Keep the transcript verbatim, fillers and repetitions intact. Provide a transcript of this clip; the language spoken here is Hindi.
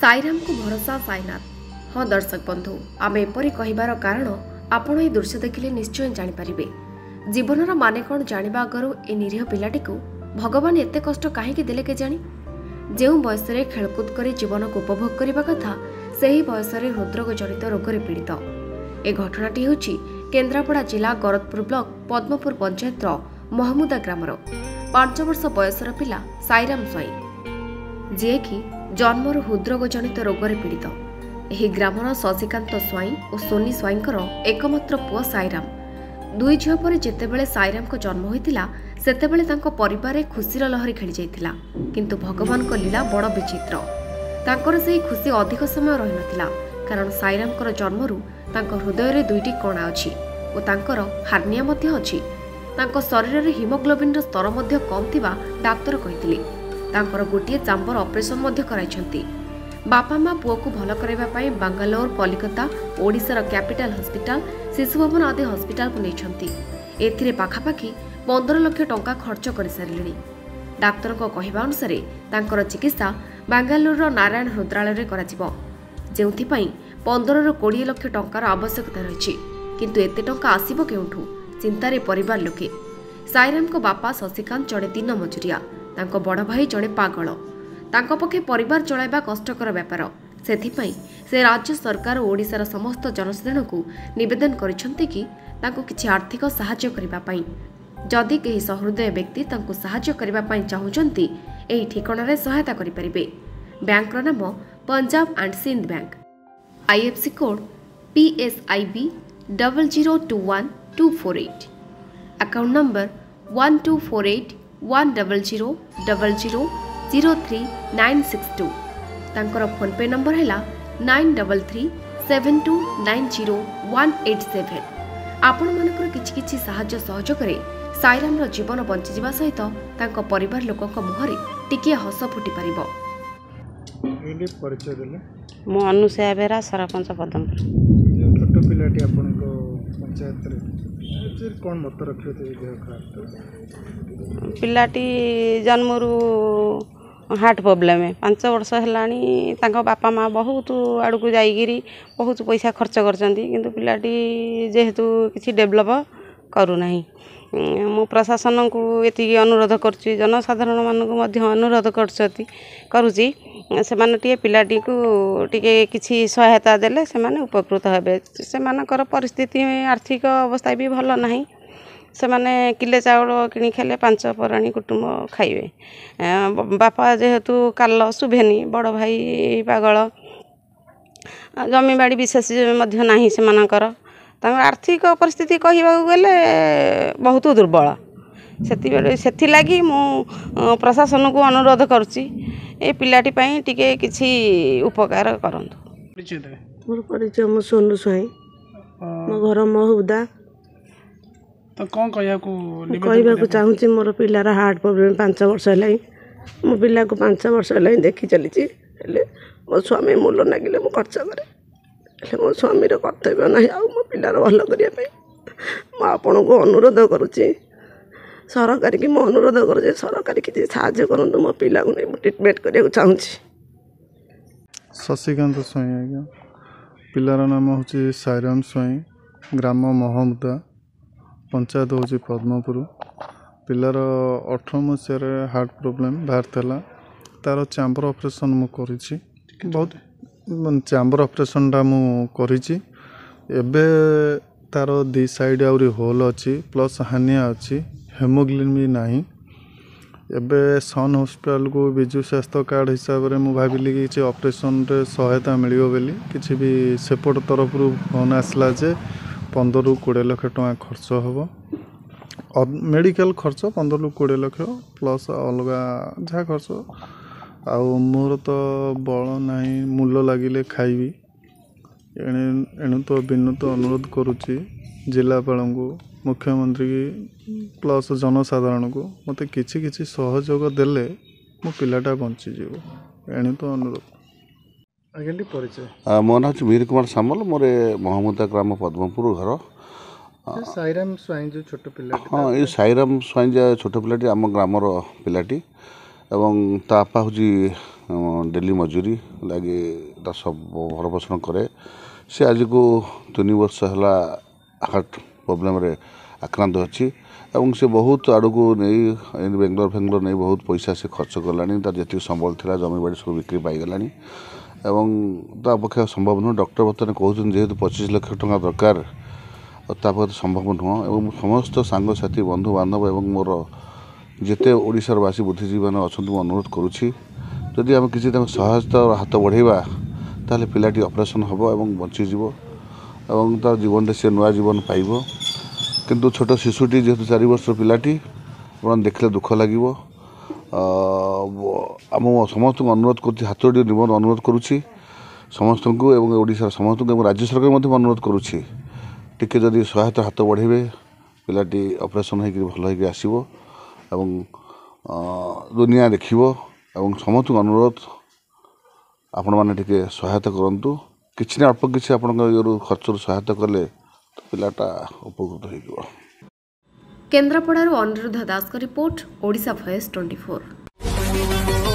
साईराम को भरोसा साईनाथ। हाँ दर्शक बंधु, आम एपरी कहिबार कारण आपण ए दृश्य देखिले निश्चय जानि परिबे। जीवनर माने कोन जानिबा आगरो ए निरीह पिलाटी को भगवान एते कष्ट काहेकि देले के जानि। जे बयस रे खेलकूद करी जीवन को उपभोग करबा कथा, सेही बयस रे हृदरोग जनित रोगरे पीड़ित। ए घटनाटी होछि केन्द्रापड़ा जिला गरतपुर ब्लॉक पद्मपुर पंचायत महमुदा ग्रामर पांच वर्ष बयसर पिला साईराम स्वाई, जे कि जन्मर हृदरोग जनित रोगरे पीड़ित। एही ग्रामर शशिकांत स्वाई और सोनी स्वाईंकर एकमात्र पुआ साईराम। दुई झील पर जितेबले साईराम को जन्म होता सेतेबले तांको परिवार खुशीर लहरी खेली जाइतिला, किंतु भगवान को लीला बड़ विचित्र। तांकर सेही खुशी अधिक समय रही नथिला, कारण साईराम जन्मरू तांको हृदय रे दुईटी कणा अछि और तांकर हार्निया मध्ये अछि। तांको शरीर रे हिमोग्लोबिन रो स्तर मध्ये कम थिबा डाक्टर कहितिले। तांकर गोटिए चाम्बर ऑपरेशन मध्ये कराइछंती। बापा माँ पुआ को भल करबा पई बांगालोर, कोलकाता, ओडिशार कैपिटल हॉस्पिटल, शिशु भवन आदि हॉस्पिटल को नेछंती। एथिरे पाखापाखी पंद्रह लाख टंका खर्च कर सारे। डाक्तर को कहवा अनुसार तांकर चिकित्सा बांगालोर नारायण हृद्रालय करा जिवो, जेउथि पई पंद्रह रु बीस लाख टंकार आवश्यकता रहिछि। किंतु एते टंका आसीबो केउठु, चिंतारे परिवार लोके। साईराम को बापा शशिकांत जड़े दिन मजुरिया, तांको बड़ भाई जड़े पागल। तांको पखे परिवार चलाइबा कष्टकर व्यापार। सेथिपई से राज्य सरकार ओडिशार समस्त जनसाधारण को निवेदन करिसंते कि तांको किछि आर्थिक सहायता करिबा पई। जदि केही सहृदय व्यक्ति तांको सहायता करिबा पई चाहुचंती, एही ठिकाणारे सहायता करिपरिबे। बैंकर नाम Punjab and Sind bank, IFC code P S I B double zero two one two four eight, account number one two four eight one double zero double zero zero three nine six two. तांकर फोनपे नंबर हैला nine double three seven two nine zero one eight seven. आपण मानकर किछि किछि सहायता सहयोग करे साईराम रो जीवन बंची जीवा सहित तांको परिवार लोकक मुहरे टिके हस फुटि परिबो। एले परिचय देले मो अनुसया बेरा सरपंच पदमपुर। छोटो पिलाटी आपण को पंचायत रे फिर कोन मत रखते देह खराब पिलाटी जन्मरू हार्ट प्रोब्लेम। पांच वर्ष है बापा माँ बहुत आड़ को जाइरी बहुत पैसा खर्च कर पिलाटी जेहेतु किसी डेभलप करूना। मु प्रशासन को ये अनुरोध करुच्ची, जनसाधारण मानक अनुरोध करुच्ची से पिलाटी को टिके किसी सहायता देले से उपकृत हे। से परिस्थिति आर्थिक अवस्था भी भल ना। से माने किले चाउल किणी खेले पांच पराणी कुटुंब खाइबे। बापा जेहेतु काल सुभेनी, बड़ भाई पागल, जमीबाड़ी विशेष नहीं से आर्थिक परिस्थिति कहवाक गले बहुत दुर्बल। से लगी मु प्रशासन को अनुरोध करुच्ची ए पिलाटी पाई टिके किछि उपकार करंतु। मोर परिचय मो सोनू स्वाई, मो घर महुदा। तो कौन कहया को कहवा को चाहूँगी मोर पिलार हार्ट प्रोब्लेम पांच वर्ष है। मो पिला को पांच वर्ष है देखी चली। मो स्वामी मूल लगे मु खर्च करे। मो स्वामी कर्तव्य ना मो पिलार भल करने आपण को अनुरोध करुच्ची सरकार की। मो अनुरोध कर सरकार किसी साहय करूँ मो पिला को नहीं ट्रिटमेंट करने चाहूँगी। शशिकांत स्वाई आज्ञा, पिलार नाम हूँ साईराम स्वाई, ग्राम महमुदा, पंचायत हूँ पद्मपुर। पिलार अठर मसीह हार्ट प्रोब्लेम बाहर था। तार चैम्बर ऑपरेशन मु करिछि, बहुत चैम्बर ऑपरेशनटा मु करिछि। एबे तार दी साइड आउरी होल अच्छी प्लस हानिया अच्छी, हेमोग्लोबिन भी नहीं। एबे सन हॉस्पिटल को विजु स्वास्थ्य कार्ड हिसाब से भाविली कि ऑपरेशन रे सहायता मिलियो बेली। किछि भी सेपट तरफ रु फोन आसला जे पंद्रह रु बीस लाख टका खर्च होबो। मेडिकल खर्च पंद्रह रु बीस लाख प्लस अलग जहाँ खर्च। आउ मोर तो बल ना, मूल लगे खाइबी। एणु तो विनुत अनुरोध करुच्ची जिलापाल को, मुख्यमंत्री प्लस जनसाधारण को मत किछि किछि सहयोग देले मो पिलाटा बंचीजी। एणु तो अनुरोध। परिचय मो ना मीर कुमार सामल, मोर महमुदा ग्राम पद्मपुर घर। साईराम स्वाई जो छोट पिला, हाँ ये साईराम स्वाई जो छोट पिलाटी आम ग्रामर पिलाटी। एवं तापा हूँ डेली मजूरी लगे सब भरण पोषण कै सी आज को तीन वर्ष है हार्ट प्रोब्लेम आक्रांत अच्छी और सी बहुत आड़ को नहीं बेंगलोर फेंगलोर नहीं बहुत पैसा से खर्च कला तार जी संबल था जमीबाड़ी सब बिक्री पाईगला पक्षे संभव नुह डॉक्टर बर्तमान कहते जेहतु पचिश लक्ष टा दरकार और संभव नुह समस्त सांगसाथी बंधु बांधव और मोर जिते ओडिशार वासी बुद्धिजीवी मैंने अच्छा अनुरोध करुँची जदि आम किसी सहायता हाथ बढ़ेवा ताल पाटी ऑपरेशन हम और बचीज और तार जीवन से नुआ जीवन पाइब किंतु छोट शिशुटी जेहतु चार वर्ष पाटी आप देखने दुख लगे आम समस्त अनुरोध कर हाथोटी निबंध अनुरोध करुँची समस्त ओडिशा समस्त राज्य सरकार अनुरोध करुँची टी जदि सहायता हाथ बढ़े पाटी ऑपरेशन होल आसब दुनिया देखिबो एवं समस्त अनुरोध आपण माने टिके सहायता करंतु किछि ना अल्प किछि आपण खर्चर सहायता करले पिलाटा उपकृत होइबो। केंद्रापड़ार Anurodh Das report Odisha voice twenty four.